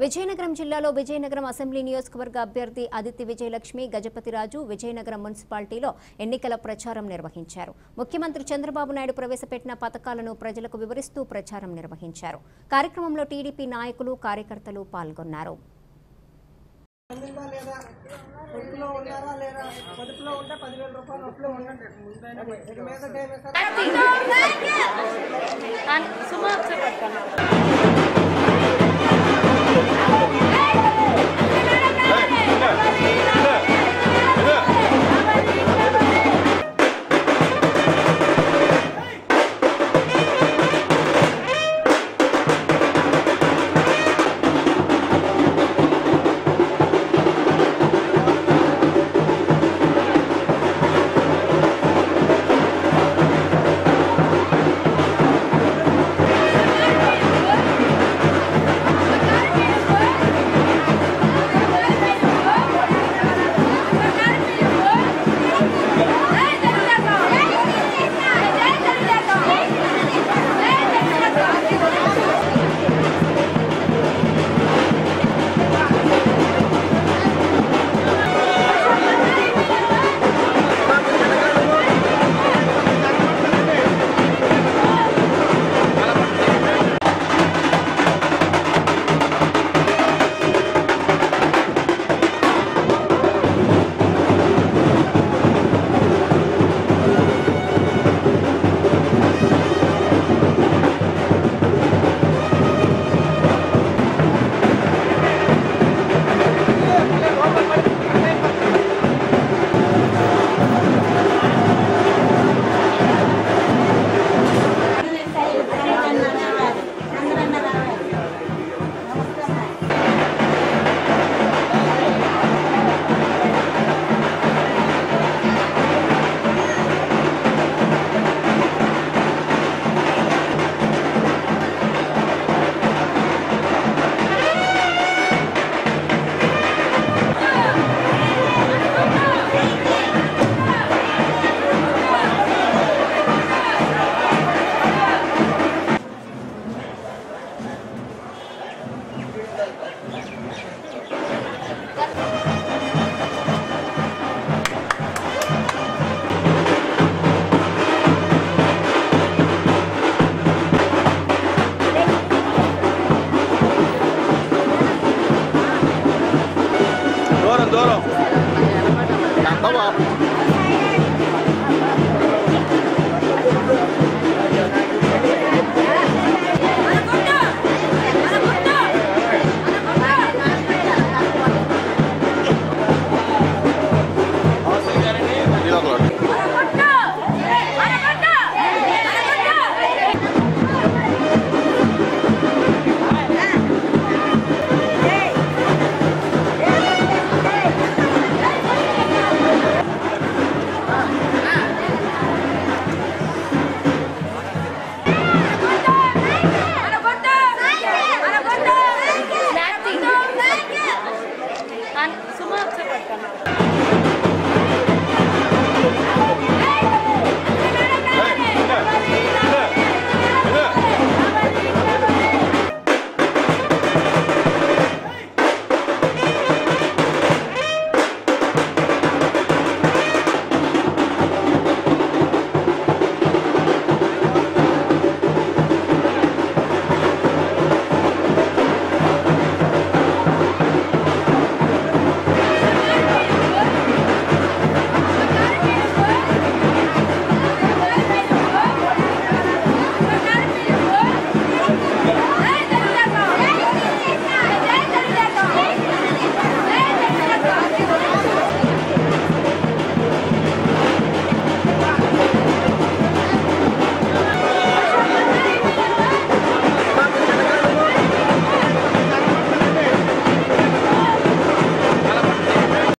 Vijayanagaram Jillalo Vijayanagaram Assembly Niyojakavarga Abbyathi Aditi Vijayalakshmi Gajapati Raju Vijayanagaram Municipaltylo Ennikala Pracharam Nirvahincharu. Mukhyamantri Chandra Babu Naidu Pravesapettina Pathakalanu Prajalaku Vivaristu Pracharam Nirvahincharu. Karyakramamlo TDP Nayakulu Karyakartalu Palgonnaru.